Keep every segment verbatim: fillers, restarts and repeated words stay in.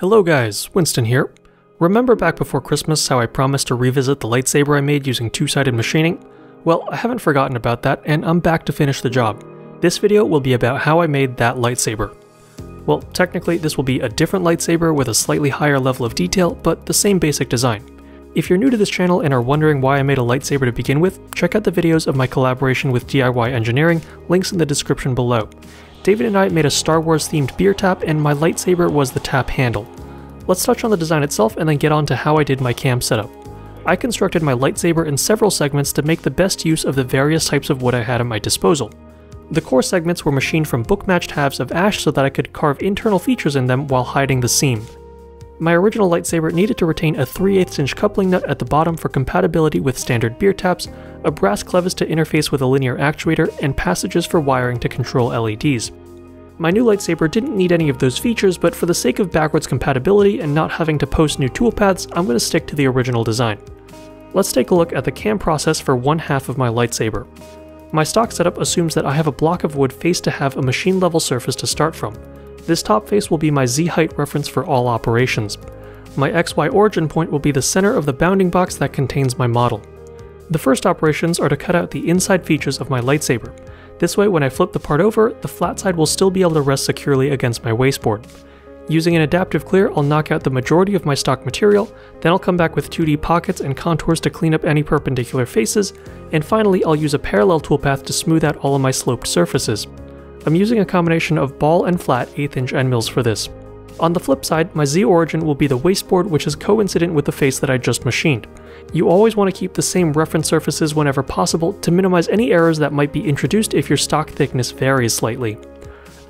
Hello guys, Winston here. Remember back before Christmas how I promised to revisit the lightsaber I made using two-sided machining? Well, I haven't forgotten about that and I'm back to finish the job. This video will be about how I made that lightsaber. Well, technically this will be a different lightsaber with a slightly higher level of detail, but the same basic design. If you're new to this channel and are wondering why I made a lightsaber to begin with, check out the videos of my collaboration with D I Y Engineering, links in the description below. David and I made a Star Wars themed beer tap and my lightsaber was the tap handle. Let's touch on the design itself and then get on to how I did my cam setup. I constructed my lightsaber in several segments to make the best use of the various types of wood I had at my disposal. The core segments were machined from book-matched halves of ash so that I could carve internal features in them while hiding the seam. My original lightsaber needed to retain a three eighths inch coupling nut at the bottom for compatibility with standard beer taps, a brass clevis to interface with a linear actuator, and passages for wiring to control L E Ds. My new lightsaber didn't need any of those features, but for the sake of backwards compatibility and not having to post new toolpaths, I'm going to stick to the original design. Let's take a look at the cam process for one half of my lightsaber. My stock setup assumes that I have a block of wood faced to have a machine level surface to start from. This top face will be my Z-height reference for all operations. My X Y origin point will be the center of the bounding box that contains my model. The first operations are to cut out the inside features of my lightsaber. This way when I flip the part over, the flat side will still be able to rest securely against my wasteboard. Using an adaptive clear, I'll knock out the majority of my stock material, then I'll come back with two D pockets and contours to clean up any perpendicular faces, and finally I'll use a parallel toolpath to smooth out all of my sloped surfaces. I'm using a combination of ball and flat eighth inch end mills for this. On the flip side, my Z origin will be the wasteboard, which is coincident with the face that I just machined. You always want to keep the same reference surfaces whenever possible to minimize any errors that might be introduced if your stock thickness varies slightly.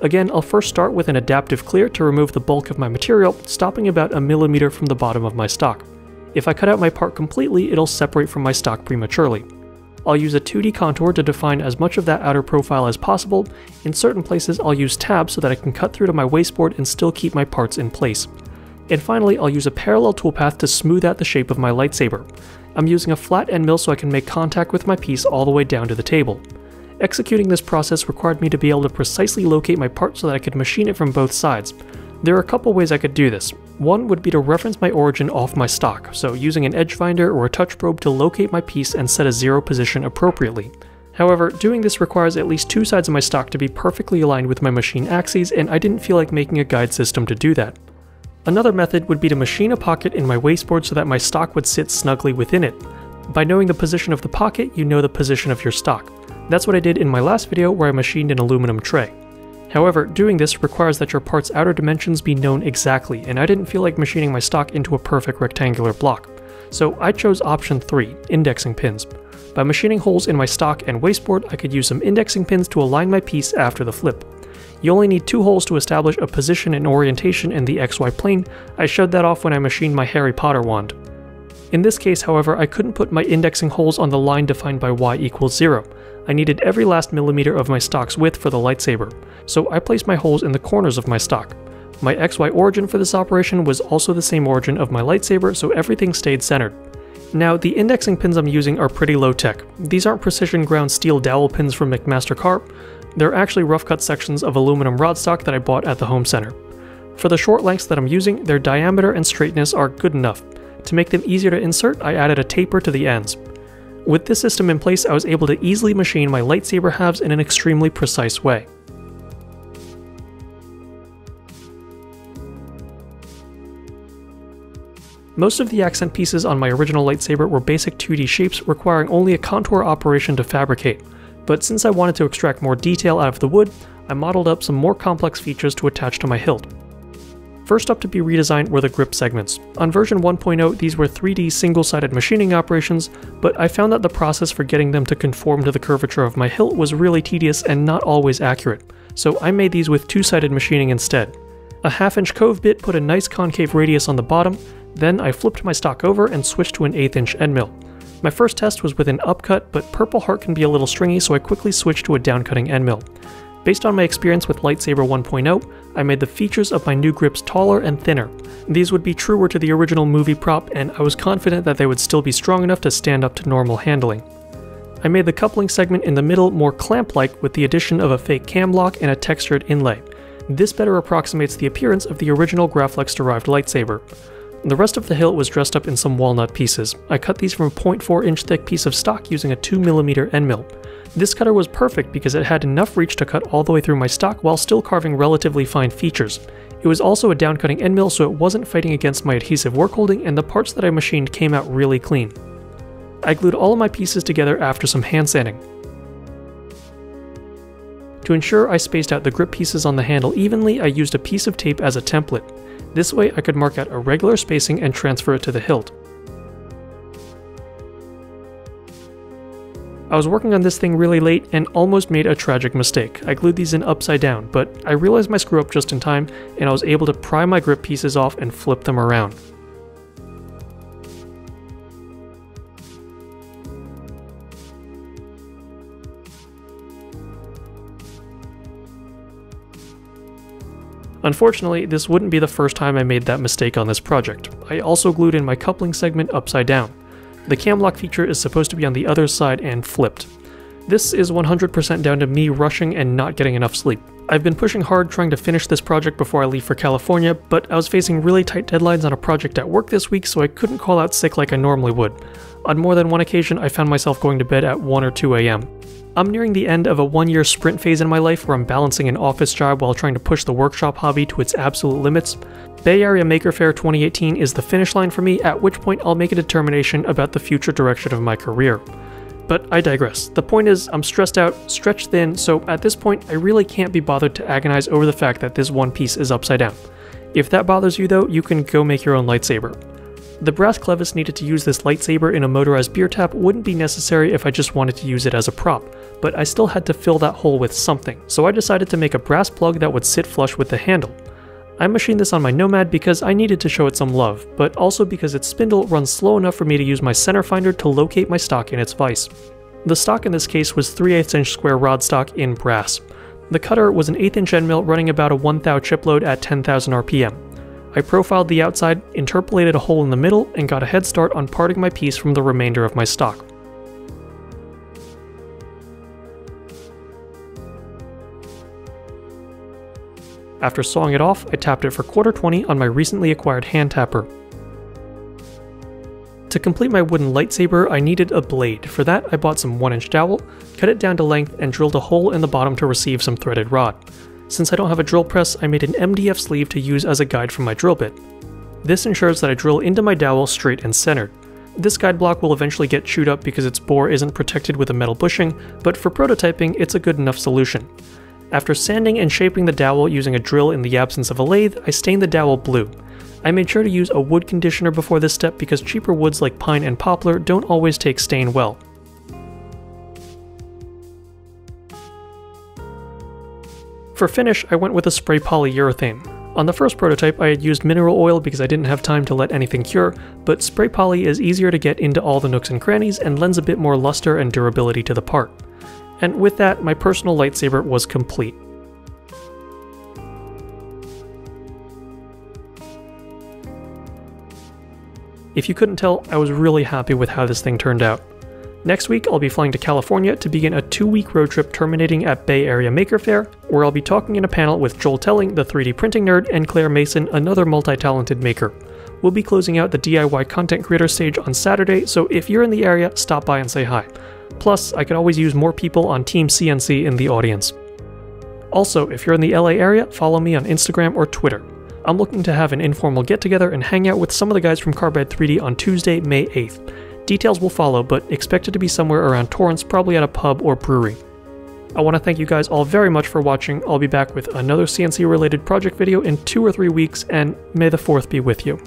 Again, I'll first start with an adaptive clear to remove the bulk of my material, stopping about a millimeter from the bottom of my stock. If I cut out my part completely, it'll separate from my stock prematurely. I'll use a two D contour to define as much of that outer profile as possible. In certain places I'll use tabs so that I can cut through to my wasteboard and still keep my parts in place. And finally I'll use a parallel toolpath to smooth out the shape of my lightsaber. I'm using a flat end mill so I can make contact with my piece all the way down to the table. Executing this process required me to be able to precisely locate my part so that I could machine it from both sides. There are a couple ways I could do this. One would be to reference my origin off my stock, so using an edge finder or a touch probe to locate my piece and set a zero position appropriately. However, doing this requires at least two sides of my stock to be perfectly aligned with my machine axes, and I didn't feel like making a guide system to do that. Another method would be to machine a pocket in my wasteboard so that my stock would sit snugly within it. By knowing the position of the pocket, you know the position of your stock. That's what I did in my last video where I machined an aluminum tray. However, doing this requires that your part's outer dimensions be known exactly, and I didn't feel like machining my stock into a perfect rectangular block. So I chose option three, indexing pins. By machining holes in my stock and wasteboard, I could use some indexing pins to align my piece after the flip. You only need two holes to establish a position and orientation in the X Y plane. I showed that off when I machined my Harry Potter wand. In this case, however, I couldn't put my indexing holes on the line defined by y equals zero. I needed every last millimeter of my stock's width for the lightsaber, so I placed my holes in the corners of my stock. My X Y origin for this operation was also the same origin of my lightsaber, so everything stayed centered. Now, the indexing pins I'm using are pretty low-tech. These aren't precision ground steel dowel pins from McMaster-Carr. They're actually rough-cut sections of aluminum rod stock that I bought at the home center. For the short lengths that I'm using, their diameter and straightness are good enough. To make them easier to insert, I added a taper to the ends. With this system in place, I was able to easily machine my lightsaber halves in an extremely precise way. Most of the accent pieces on my original lightsaber were basic two D shapes requiring only a contour operation to fabricate, but since I wanted to extract more detail out of the wood, I modeled up some more complex features to attach to my hilt. First up to be redesigned were the grip segments. On version one point oh, these were three D single-sided machining operations, but I found that the process for getting them to conform to the curvature of my hilt was really tedious and not always accurate, so I made these with two-sided machining instead. A half-inch cove bit put a nice concave radius on the bottom, then I flipped my stock over and switched to an eighth inch end mill. My first test was with an upcut, but Purple Heart can be a little stringy, so I quickly switched to a downcutting end mill. Based on my experience with Lightsaber one point oh, I made the features of my new grips taller and thinner. These would be truer to the original movie prop, and I was confident that they would still be strong enough to stand up to normal handling. I made the coupling segment in the middle more clamp-like with the addition of a fake cam lock and a textured inlay. This better approximates the appearance of the original Graflex-derived lightsaber. The rest of the hilt was dressed up in some walnut pieces. I cut these from a zero point four inch thick piece of stock using a two millimeter end mill. This cutter was perfect because it had enough reach to cut all the way through my stock while still carving relatively fine features. It was also a down-cutting end mill, so it wasn't fighting against my adhesive work holding, and the parts that I machined came out really clean. I glued all of my pieces together after some hand sanding. To ensure I spaced out the grip pieces on the handle evenly, I used a piece of tape as a template. This way I could mark out a regular spacing and transfer it to the hilt. I was working on this thing really late and almost made a tragic mistake. I glued these in upside down, but I realized my screw up just in time, and I was able to pry my grip pieces off and flip them around. Unfortunately, this wouldn't be the first time I made that mistake on this project. I also glued in my coupling segment upside down. The cam lock feature is supposed to be on the other side and flipped. This is one hundred percent down to me rushing and not getting enough sleep. I've been pushing hard trying to finish this project before I leave for California, but I was facing really tight deadlines on a project at work this week, so I couldn't call out sick like I normally would. On more than one occasion, I found myself going to bed at one or two A M I'm nearing the end of a one-year sprint phase in my life where I'm balancing an office job while trying to push the workshop hobby to its absolute limits. Bay Area Maker Faire twenty eighteen is the finish line for me, at which point I'll make a determination about the future direction of my career. But I digress. The point is, I'm stressed out, stretched thin, so at this point I really can't be bothered to agonize over the fact that this one piece is upside down. If that bothers you though, you can go make your own lightsaber. The brass clevis needed to use this lightsaber in a motorized beer tap wouldn't be necessary if I just wanted to use it as a prop, but I still had to fill that hole with something, so I decided to make a brass plug that would sit flush with the handle. I machined this on my Nomad because I needed to show it some love, but also because its spindle runs slow enough for me to use my center finder to locate my stock in its vise. The stock in this case was three eighths inch square rod stock in brass. The cutter was an eighth inch end mill running about a one thou chip load at ten thousand R P M. I profiled the outside, interpolated a hole in the middle, and got a head start on parting my piece from the remainder of my stock. After sawing it off, I tapped it for quarter twenty on my recently acquired hand tapper. To complete my wooden lightsaber, I needed a blade. For that, I bought some one inch dowel, cut it down to length, and drilled a hole in the bottom to receive some threaded rod. Since I don't have a drill press, I made an M D F sleeve to use as a guide for my drill bit. This ensures that I drill into my dowel straight and centered. This guide block will eventually get chewed up because its bore isn't protected with a metal bushing, but for prototyping, it's a good enough solution. After sanding and shaping the dowel using a drill in the absence of a lathe, I stained the dowel blue. I made sure to use a wood conditioner before this step because cheaper woods like pine and poplar don't always take stain well. For finish, I went with a spray polyurethane. On the first prototype, I had used mineral oil because I didn't have time to let anything cure, but spray poly is easier to get into all the nooks and crannies and lends a bit more luster and durability to the part. And with that, my personal lightsaber was complete. If you couldn't tell, I was really happy with how this thing turned out. Next week, I'll be flying to California to begin a two-week road trip terminating at Bay Area Maker Faire, where I'll be talking in a panel with Joel Telling, the three D printing nerd, and Claire Mason, another multi-talented maker. We'll be closing out the D I Y content creator stage on Saturday, so if you're in the area, stop by and say hi. Plus, I could always use more people on Team C N C in the audience. Also, if you're in the L A area, follow me on Instagram or Twitter. I'm looking to have an informal get-together and hang out with some of the guys from Carbide three D on Tuesday, May eighth. Details will follow, but expect it to be somewhere around Torrance, probably at a pub or brewery. I want to thank you guys all very much for watching. I'll be back with another C N C related project video in two or three weeks, and may the fourth be with you.